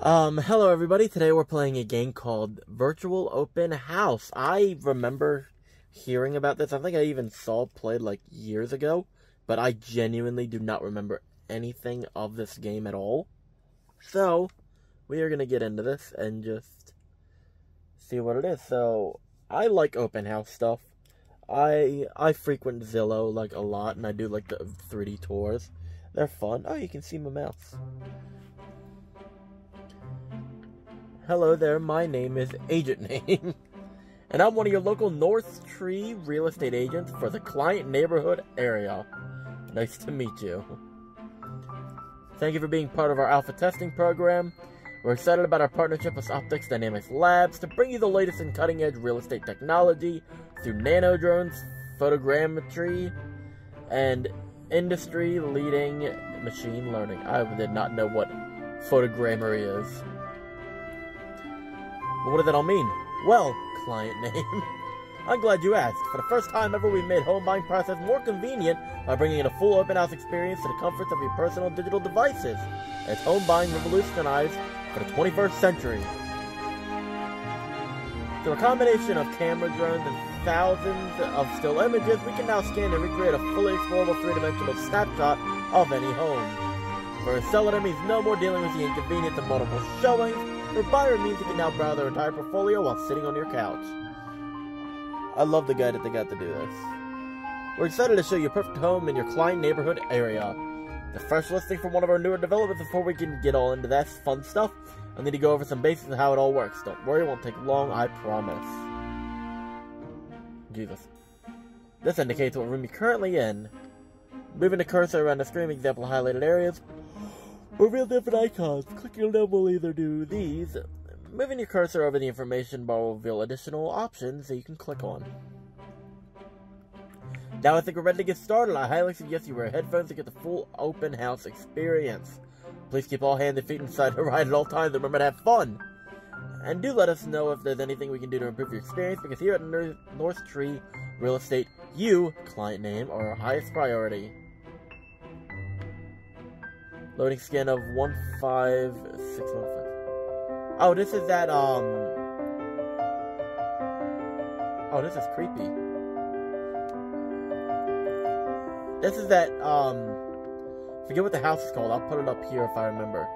Hello everybody, today we're playing a game called Virtual Open House. I remember hearing about this. I think I even saw it played like years ago, but I genuinely do not remember anything of this game at all. So, we are going to get into this and just see what it is. So, I like open house stuff. I frequent Zillow like a lot, and I do like the 3D tours. They're fun. Oh, you can see my mouse. Hello there, my name is Agent Name, and I'm one of your local North Tree real estate agents for the client neighborhood area. Nice to meet you. Thank you for being part of our alpha testing program. We're excited about our partnership with Optics Dynamics Labs to bring you the latest in cutting-edge real estate technology through nano drones, photogrammetry, and industry-leading machine learning. I did not know what photogrammetry is. What does that all mean? Well, client name, I'm glad you asked. For the first time ever, we made home buying process more convenient by bringing in a full open house experience to the comforts of your personal digital devices. As home buying revolutionized for the 21st century. Through a combination of camera drones and thousands of still images, we can now scan and recreate a fully explorable three-dimensional snapshot of any home. For a seller, that means no more dealing with the inconvenience of multiple showings. For buyer, it means you can now browse their entire portfolio while sitting on your couch. I love the guy that they got to do this. We're excited to show you a perfect home in your client neighborhood area. The first listing from one of our newer developments. Before we can get all into that fun stuff, I need to go over some basics of how it all works. Don't worry, it won't take long, I promise. Jesus. This indicates what room you're currently in. Moving the cursor around the screen, example highlighted areas. Reveal different icons. Clicking on them will either do these. Moving your cursor over the information bar will reveal additional options that you can click on. Now I think we're ready to get started. I highly suggest you wear headphones to get the full open house experience. Please keep all hands and feet inside the ride at all times, and remember to have fun. And do let us know if there's anything we can do to improve your experience, because here at North Tree Real Estate, you, client name, are our highest priority. Loading scan of 15615. Oh, this is that, oh, this is creepy. This is that, forget what the house is called. I'll put it up here if I remember.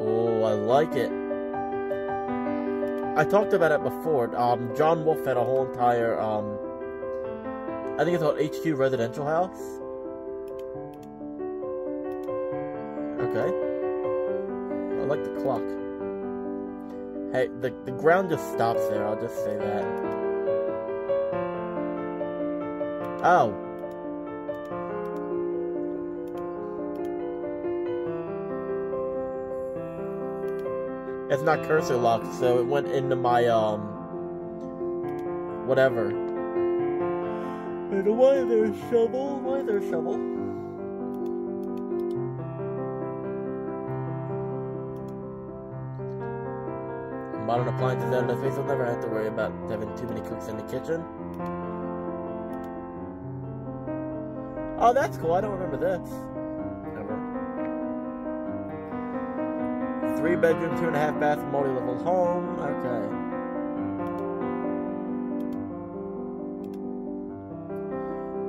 Oh, I like it. I talked about it before. John Wolfe had a whole entire, I think it's called HQ Residential House. Okay. I like the clock. Hey, the ground just stops there, I'll just say that. Oh. It's not cursor locked, so it went into my, whatever. Why is there a shovel? Why is there a shovel? Modern appliances out of the space, I'll never have to worry about having too many cooks in the kitchen. Oh, that's cool. I don't remember this. Never. 3-bedroom, 2.5-bath, multi-level home. Okay.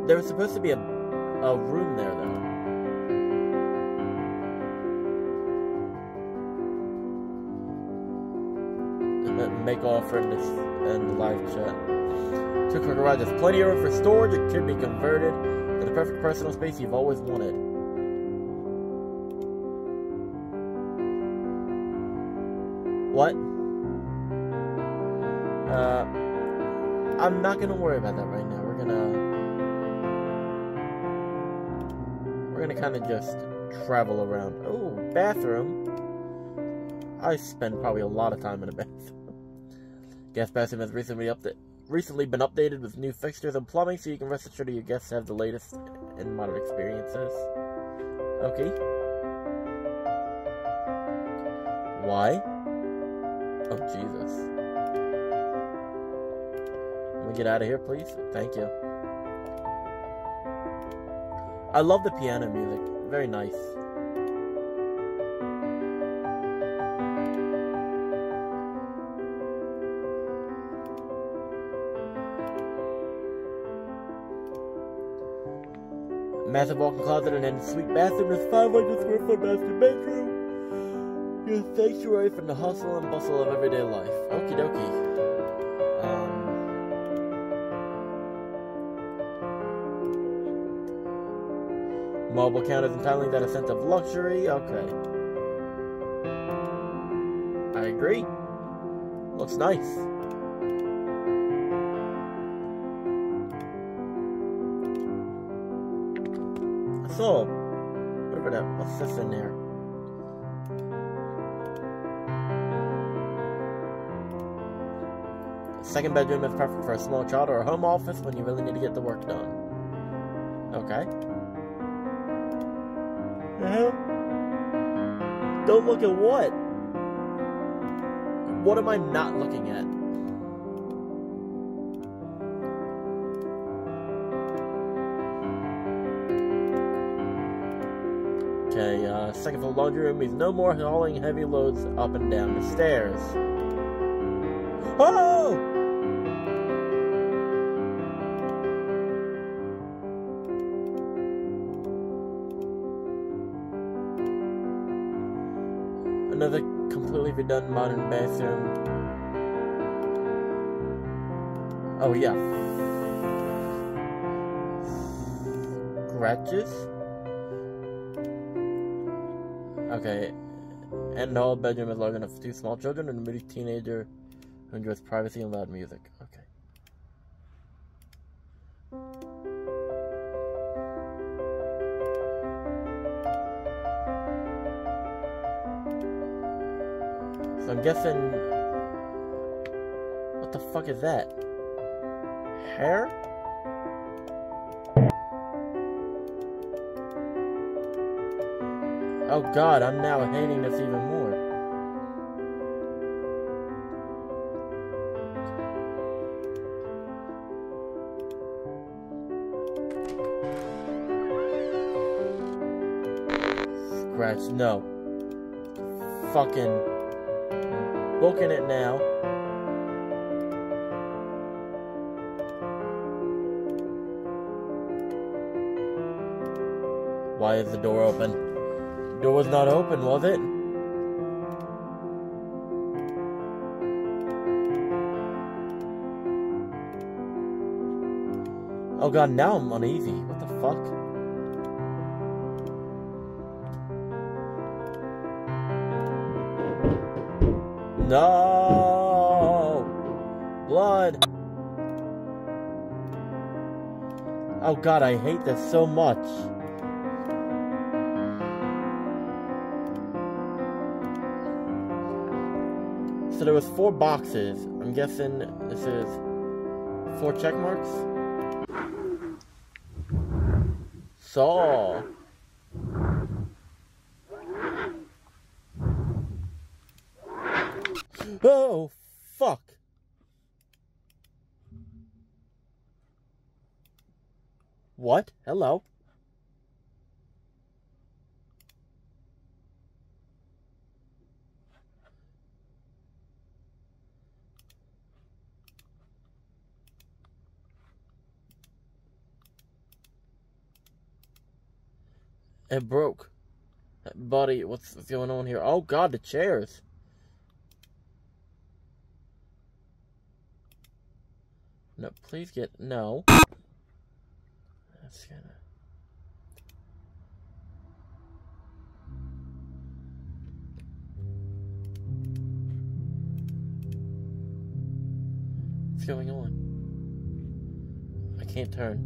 There was supposed to be a room there, though. Make offer in this and live chat. Two-car garage. There's plenty of room for storage. It could be converted to the perfect personal space you've always wanted. What? I'm not gonna worry about that right now. We're gonna kind of just travel around. Oh, bathroom. I spend probably a lot of time in a bathroom. Guest bathroom has recently been updated with new fixtures and plumbing, so you can rest assured your guests have the latest in modern experiences. Okay. Why? Oh, Jesus. Can we get out of here, please? Thank you. I love the piano music. very nice. Massive walk-in closet and then suite bathroom is 500 square foot master bedroom. Your sanctuary from the hustle and bustle of everyday life. Okie dokie. Marble counters entitling that a sense of luxury. Okay. I agree. Looks nice. So, what's this in there? The second bedroom is perfect for a small child or a home office when you really need to get the work done. Okay. Don't look at what? What am I not looking at? Okay, second floor laundry room means no more hauling heavy loads up and down the stairs. Oh! Another completely redone modern bathroom. Oh yeah. Scratches? Okay. And the whole bedroom is large enough for two small children and a moody teenager who enjoys privacy and loud music. Okay. So I'm guessing, what the fuck is that? Hair? Oh god, I'm now hating this even more. Scratch, no. Fucking... booking it now. Why is the door open? The door was not open, was it? Oh god, now I'm uneasy. What the fuck? No! Blood! Oh god, I hate this so much. So there was 4 boxes. I'm guessing this is 4 check marks. So... oh, fuck. What? Hello? It broke. Buddy, what's going on here? Oh, God, the chairs. No, please get... no. That's gonna... what's going on? I can't turn.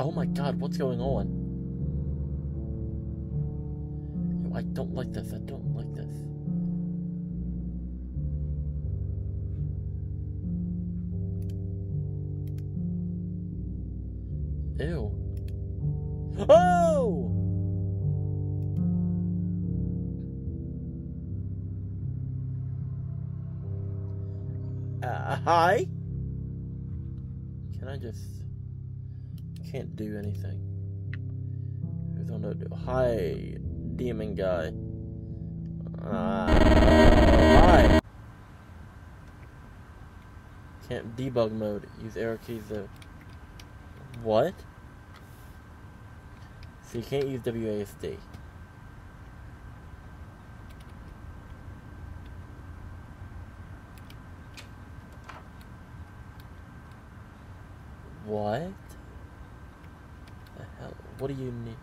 Oh my god, what's going on? I don't like this. I don't like this. Ew. Oh! Hi? Can I just... can't do anything. Who's on the... Hi, demon guy. Hi. Can't debug mode. Use arrow keys to... What? So you can't use WASD. What the hell? What do you need?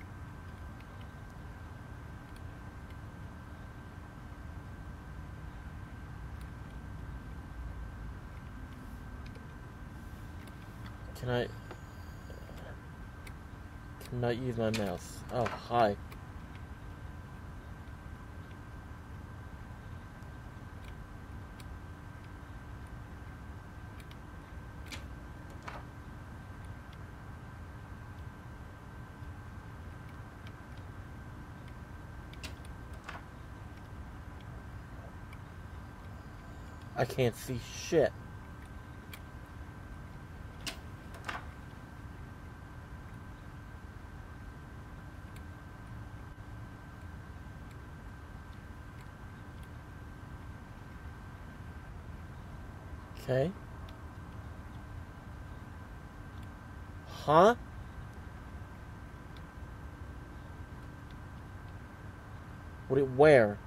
Can I use my mouse? Oh, hi. I can't see shit. Okay. Huh? What it where?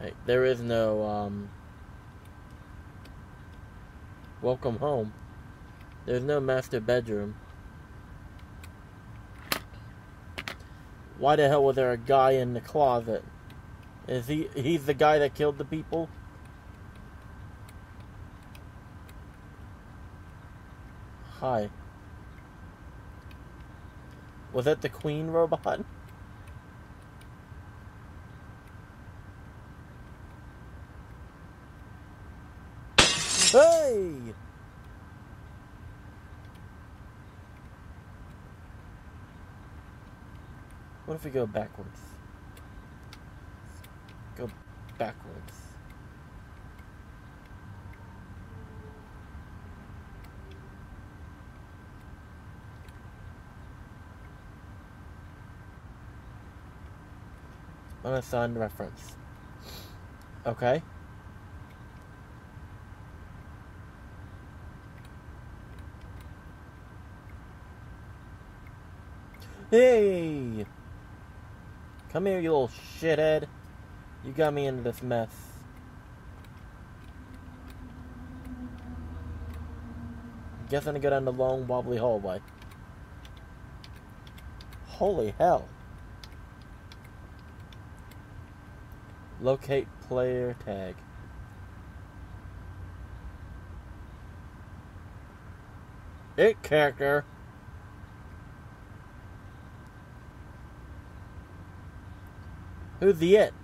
Hey, there is no welcome home. There's no master bedroom. Why the hell was there a guy in the closet? Is he's the guy that killed the people? Hi. Was that the queen robot? Hey! What if we go backwards? Go backwards. Unassigned reference. Okay. Hey! Come here, you little shithead. You got me into this mess. Guess I'm gonna go down the long, wobbly hallway. Holy hell. Locate player tag. It character. Who's the it?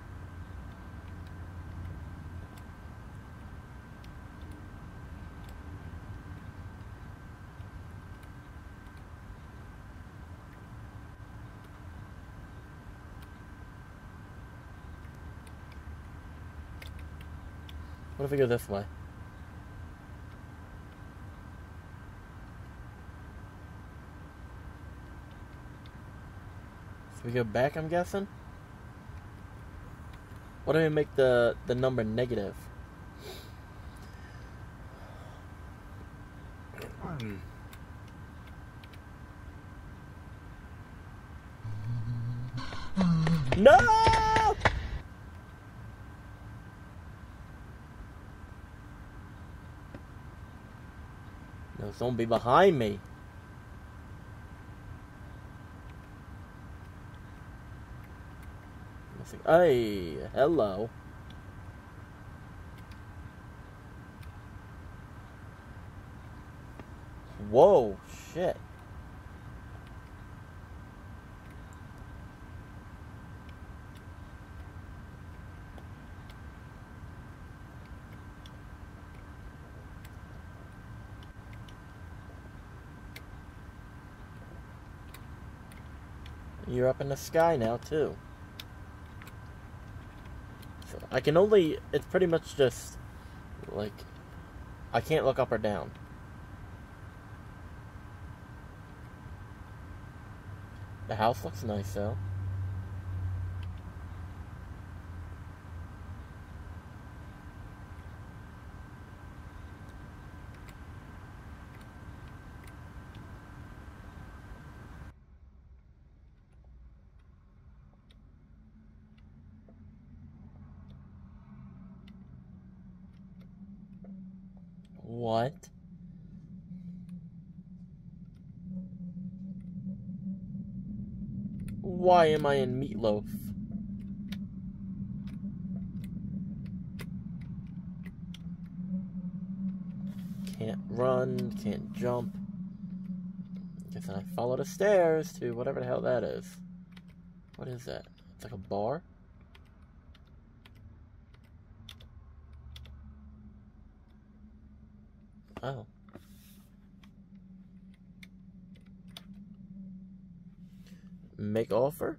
What if we go this way? So we go back, I'm guessing? Why don't we make the number negative? No! No zombie behind me. Hey, hello. Whoa, shit. You're up in the sky now, too. So I can only, it's pretty much just, like, I can't look up or down. The house looks nice, though. What? Why am I in meatloaf? Can't run, can't jump. Guess I follow the stairs to whatever the hell that is. What is that? It's like a bar? Oh. Make offer?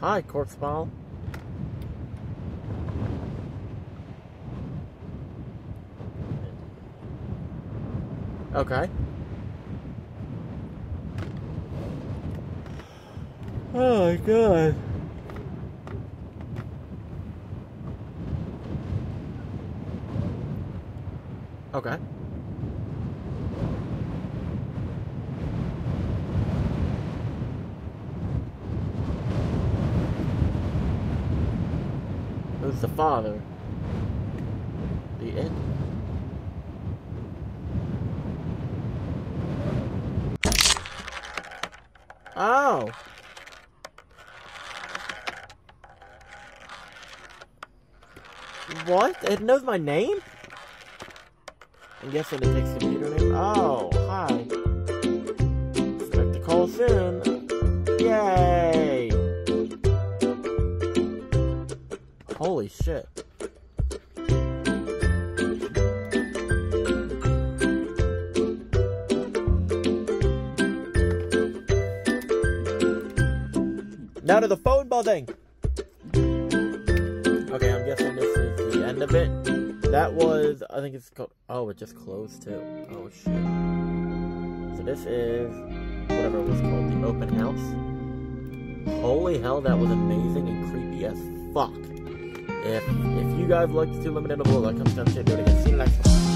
Hi, Corkspawn. Okay. Oh my god. Okay. Who's the father? The end. Oh. What? It knows my name? I'm guessing it takes computer name. Oh, hi. Expect a call soon. Yay! Holy shit. Now to the phone building! Okay, I'm guessing this is the end of it. That was, I think it's called, oh, it just closed too. Oh, shit. So this is whatever it was called, The Open House. Holy hell, that was amazing and creepy as fuck. If you guys liked Too Limited to Blue, like, comment, subscribe, do it again. See you next time.